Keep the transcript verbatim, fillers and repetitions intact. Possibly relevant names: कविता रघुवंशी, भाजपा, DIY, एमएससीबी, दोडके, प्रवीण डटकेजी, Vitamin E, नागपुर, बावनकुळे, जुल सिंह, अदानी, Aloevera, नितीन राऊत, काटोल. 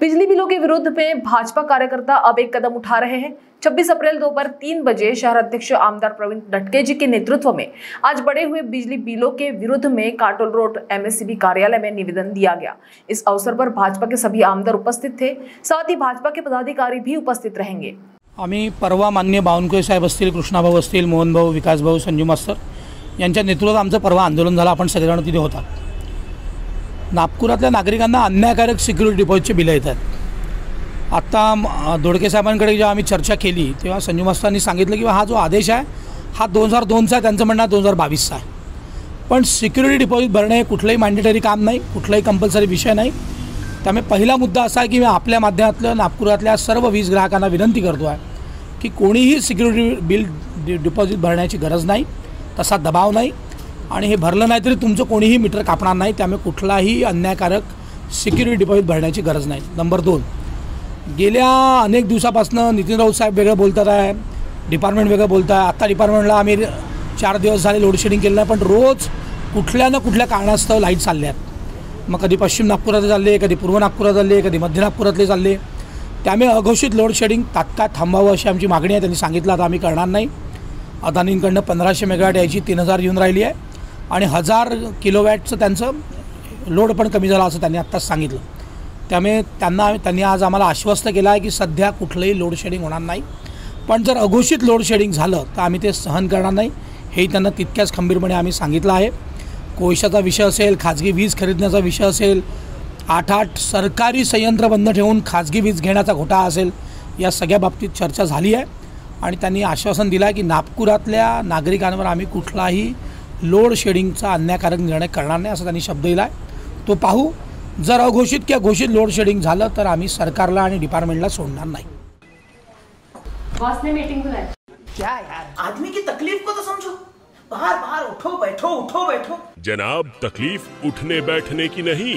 बिजली बिलों के विरोध में भाजपा कार्यकर्ता अब एक कदम उठा रहे हैं। छब्बीस अप्रैल दोपहर तीन बजे शहर अध्यक्ष आमदार प्रवीण डटकेजी के नेतृत्व में आज बढ़े हुए बिजली बिलों के विरोध में काटोल रोड एमएससीबी कार्यालय में निवेदन दिया गया। इस अवसर पर भाजपा के सभी आमदार उपस्थित थे, साथ ही भाजपा के पदाधिकारी भी उपस्थित रहेंगे। आम्ही परवा मान्य बावनकुळे साहेब असतील, कृष्णा भाऊ असतील, मोहन भाऊ, विकास भाऊ, संजू मास्तर यांच्या नेतृत्वात आमचं परवा आंदोलन झालं। आपण सगळ्यांना तिथे होता। नागपुरातल्या नागरिकांना अन्यायकारक सिक्युरिटी डिपॉझिटचे बिल येतात। आता दोडके साहेबांकडे जेव्हा आम्ही चर्चा केली तेव्हा संजू मास्तरांनी सांगितलं की हा जो आदेश आहे हा दोन हजार दोनचा आहे, त्यांचं म्हणणं दोन हजार बावीसचा आहे। पण सिक्युरिटी डिपॉझिट भरणे हे कुठलंही मॅन्डेटरी काम नाही, कुठलाही कंपल्सरी विषय नाही। त्यामुळे पहिला मुद्दा असा आहे की मी आपल्या माध्यमातून नागपुरातल्या सर्व वीज ग्राहकांना विनंती करतो आहे की कोणीही सिक्युरिटी बिल डिपॉझिट भरण्याची गरज नाही, तसा दबाव नाही आणि हे भरलं नाही तरी तुमचं कोणीही मीटर कापणार नाही। त्यामुळे कुठलाही अन्यायकारक सिक्युरिटी डिपॉझिट भरण्याची गरज नाही। नंबर दोन, गेल्या अनेक दिवसापासून नितीन राऊत साहेब वेगळं बोलतात आहे, डिपार्टमेंट वेगळं बोलत आहे। आत्ता डिपार्टमेंटला आम्ही चार दिवस झाले लोडशेडिंग केलं नाही, पण रोज कुठल्या ना कुठल्या कारणास्तव लाईट चालल्यात। मग कधी पश्चिम नागपुरातले चालले, कधी पूर्व नागपुरात चालले, कधी मध्य नागपुरातले चालले। त्यामुळे अघोषित लोडशेडिंग तात्काळ थांबावं अशी आमची मागणी आहे। त्यांनी सांगितलं आता आम्ही करणार नाही। अदानींकडनं पंधराशे मेगावॅट यायची तीन हजार येऊन राहिली आहे आणि हजार किलोवॅटचं त्यांचं लोड पण कमी झाला असं त्यांनी आत्ताच सांगितलं। त्यामुळे त्यांना त्यांनी आज आम्हाला आश्वस्त केलं आहे की सध्या कुठलंही लोडशेडिंग होणार नाही, पण जर अघोषित लोडशेडिंग झालं तर आम्ही ते सहन करणार नाही, हेही त्यांना तितक्याच खंबीरपणे आम्ही सांगितलं आहे। कोळशाचा विषय असेल, खाजगी वीज खरेदण्याचा विषय असेल, आठ आठ सरकारी संयंत्र बंद ठेवून खाजगी वीज घेण्याचा घोटाळा असेल, या सगळ्या बाबतीत चर्चा झाली आहे आणि त्यांनी आश्वासन दिलं आहे की नागपुरातल्या नागरिकांवर आम्ही कुठलाही लोड शेडिंगचा अन्यायकारक निर्णय करणार नाही असं त्यांनी शब्द दिला आहे। तो पाहू, जर अघोषित किंवा घोषित लोड शेडिंग झालं तर आम्ही सरकारला आणि डिपार्टमेंटला सोडणार नाही। बॉस ने मीटिंग बुलाया क्या यार, आदमी की तकलीफ को तो समझो। बाहर बाहर उठो बैठो उठो बैठो। जनाब, तकलीफ उठने बैठने की नहीं,